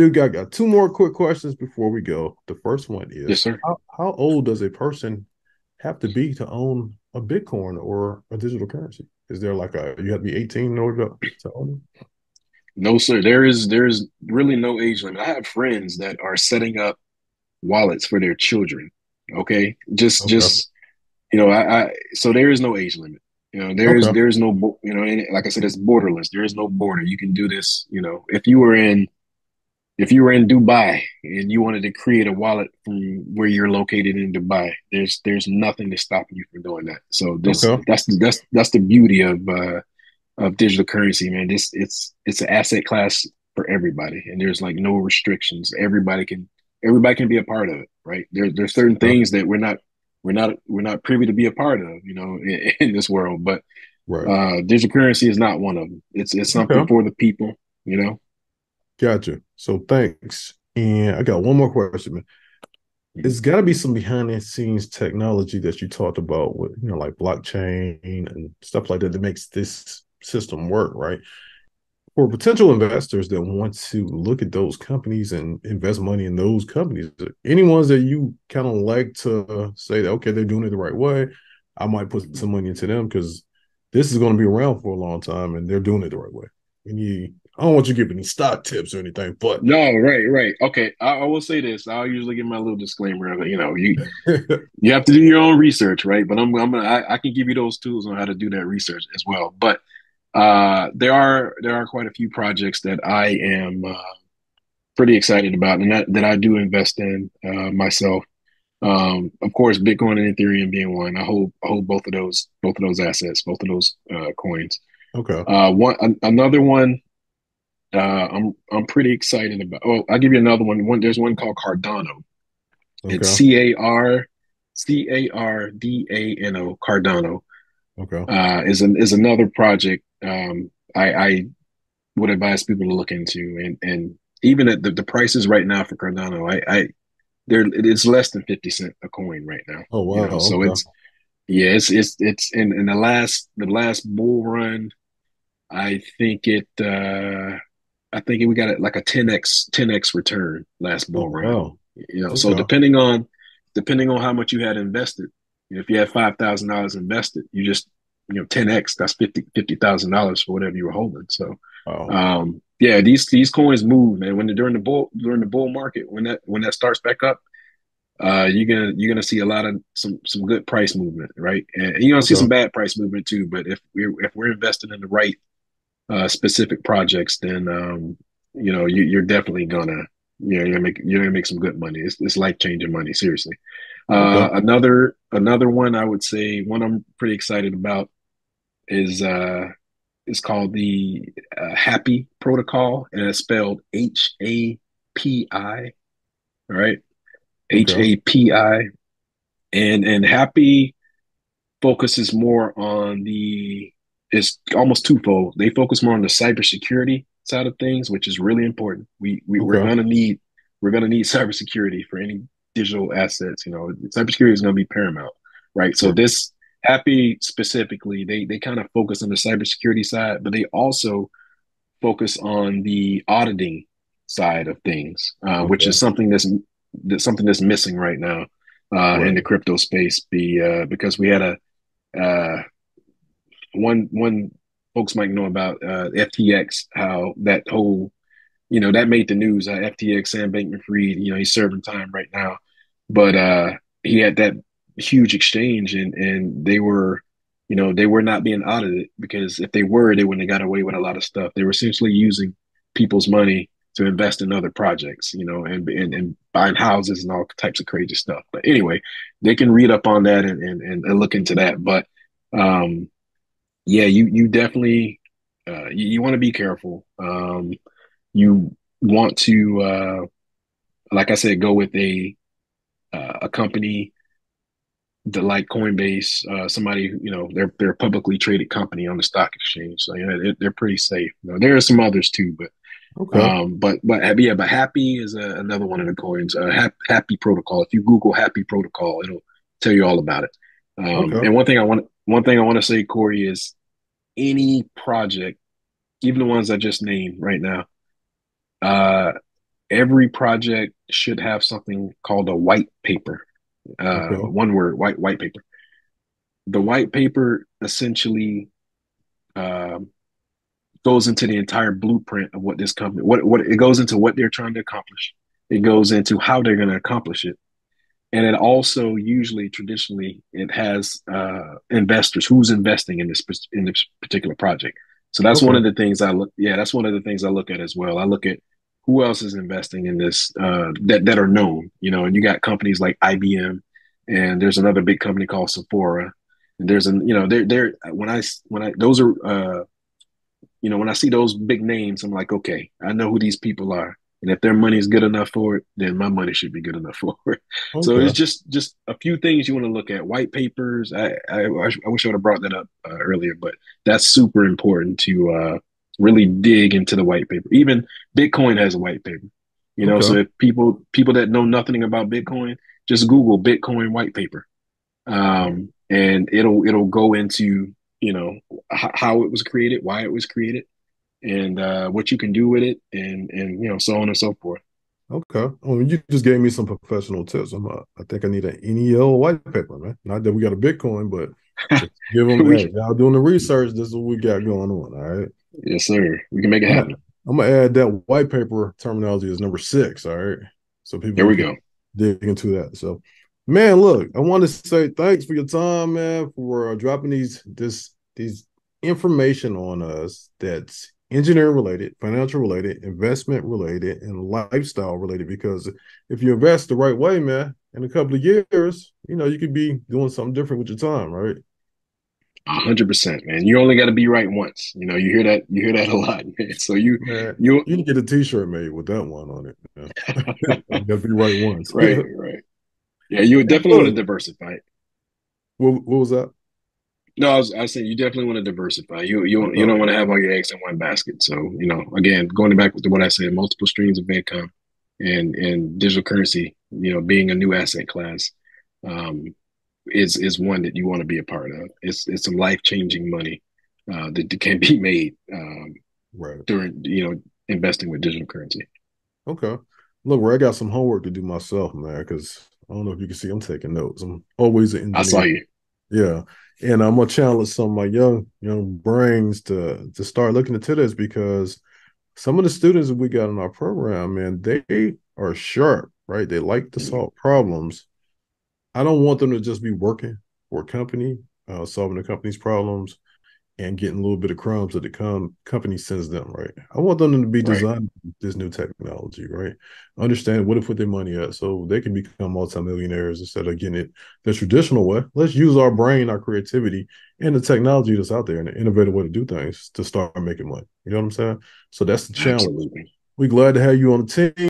Duke, I got two more quick questions before we go. The first one is, yes, sir. How old does a person have to be to own a Bitcoin or a digital currency? Is there like a, you have to be 18 in order to own it? No, sir. There is really no age limit. I have friends that are setting up wallets for their children. Okay. Just, you know, so there is no age limit. You know, there is no, you know, and like I said, it's borderless. There is no border. You can do this. You know, if you were in Dubai and you wanted to create a wallet from where you're located in Dubai, there's nothing to stop you from doing that. So that's the beauty of digital currency, man. It's an asset class for everybody, and there's like no restrictions. Everybody can be a part of it, right? There's certain things that we're not privy to be a part of, you know, in this world. But digital currency is not one of them. It's something for the people, you know. Gotcha. So thanks. And I got one more question, man. It's got to be some behind the scenes technology that you talked about with, you know, like blockchain and stuff like that, that makes this system work, right? For potential investors that want to look at those companies and invest money in those companies, any ones that you kind of like to say that, okay, they're doing it the right way, I might put some money into them because this is going to be around for a long time and they're doing it the right way. I don't want you to give any stock tips or anything, but no, right. Okay. I will say this. I'll usually give my little disclaimer of, you know, you have to do your own research, right? But I can give you those tools on how to do that research as well. But there are quite a few projects that I am pretty excited about and that I do invest in myself. Of course, Bitcoin and Ethereum being one. I hold both of those assets, both of those coins. Okay. Another one. I'm pretty excited about. Oh, I'll give you another one. There's one called Cardano. Okay. It's C-A-R-D-A-N-O. Cardano. Okay. Is another project I would advise people to look into, and even at the prices right now for Cardano, it's less than 50 cents a coin right now. Oh wow! You know? So okay. it's in the last bull run. I think we got it like a 10x return last bull run. Wow. You know, okay. So depending on how much you had invested, you know, if you had $5,000 invested, you just, you know, 10x, that's $50,000 for whatever you were holding. So, these coins move, man. When during the bull market, when that starts back up, you're gonna see a lot of some good price movement, right? And you're gonna see some bad price movement too. But if we're investing in the right specific projects, then you know, you're definitely gonna, you know, you're gonna make some good money. It's life changing money, seriously. Another one I would say, one I'm pretty excited about is called the HAPI protocol, and it's spelled HAPI. All right. HAPI, and HAPI focuses more on it's almost twofold. They focus more on the cybersecurity side of things, which is really important. We're gonna need cybersecurity for any digital assets. You know, cybersecurity is gonna be paramount, right? So this HAPI specifically, they kind of focus on the cybersecurity side, but they also focus on the auditing side of things, which is something that's missing right now in the crypto space. Because we had a one folks might know about FTX, how that whole, you know, that made the news. FTX, Sam Bankman-Fried, you know, he's serving time right now, but he had that huge exchange, and they were, you know, they were not being audited, because if they were, they wouldn't have got away with a lot of stuff. They were essentially using people's money to invest in other projects, you know, and buying houses and all types of crazy stuff. But anyway, they can read up on that and look into that. But you definitely you want to be careful. You want to, like I said, go with a company that, like Coinbase, somebody, you know, they're a publicly traded company on the stock exchange, so you know they're pretty safe. You know, there are some others too, but. Okay. But HAPI is another one of the coins. HAPI protocol. If you Google HAPI protocol, it'll tell you all about it. And one thing I want to say, Corey, is any project, even the ones I just named right now, every project should have something called a white paper. One word, white paper. The white paper essentially goes into the entire blueprint of what this company, what it goes into, what they're trying to accomplish. It goes into how they're going to accomplish it. And it also usually, traditionally, it has investors who's investing in this particular project. So that's one of the things I look. Yeah, that's one of the things I look at as well. I look at who else is investing in this that are known. You know, and you got companies like IBM, and there's another big company called Sephora. And there's an they're when I those are when I see those big names, I'm like, okay, I know who these people are. And if their money is good enough for it, then my money should be good enough for it. Okay. So it's just a few things you want to look at. White papers. I wish I would have brought that up earlier, but that's super important to really dig into the white paper. Even Bitcoin has a white paper. You know, so if people that know nothing about Bitcoin, just Google Bitcoin white paper, and it'll go into how it was created, why it was created, and what you can do with it, and so on and so forth. Okay. Well, you just gave me some professional tips. I think I need an NEL white paper, man. Not that we got a Bitcoin, but give them that. Y'all doing the research, this is what we got going on, all right? Yes, sir. We can make it happen. I'm going to add that white paper terminology as number 6, all right? So people there we go. Dig into that. So, man, look, I want to say thanks for your time, man, for dropping these information on us that's engineering related, financial related, investment related, and lifestyle related. Because if you invest the right way, man, in a couple of years, you could be doing something different with your time, right? 100%, man. You only got to be right once. You hear that. You hear that a lot, man. So you can get a T-shirt made with that one on it. You got to be right once. Right. Yeah, you would definitely want to diversify. What was that? No, I was saying you definitely want to diversify. You don't want to have all your eggs in one basket. So, again, going back to what I said, multiple streams of income and digital currency, being a new asset class is one that you want to be a part of. It's some life-changing money that can be made during, investing with digital currency. Okay. Look, I got some homework to do myself, man, because I don't know if you can see I'm taking notes. I'm always an engineer. I saw you. Yeah. And I'm gonna challenge some of my young brains to start looking into this, because some of the students that we got in our program, man, they are sharp, right? They like to solve problems. I don't want them to just be working for a company, solving the company's problems and getting a little bit of crumbs that the company sends them, right? I want them to be designing this new technology, right? Understand where to put their money at so they can become multimillionaires instead of getting it the traditional way. Let's use our brain, our creativity, and the technology that's out there and the innovative way to do things to start making money. You know what I'm saying? So that's the challenge. We're glad to have you on the team.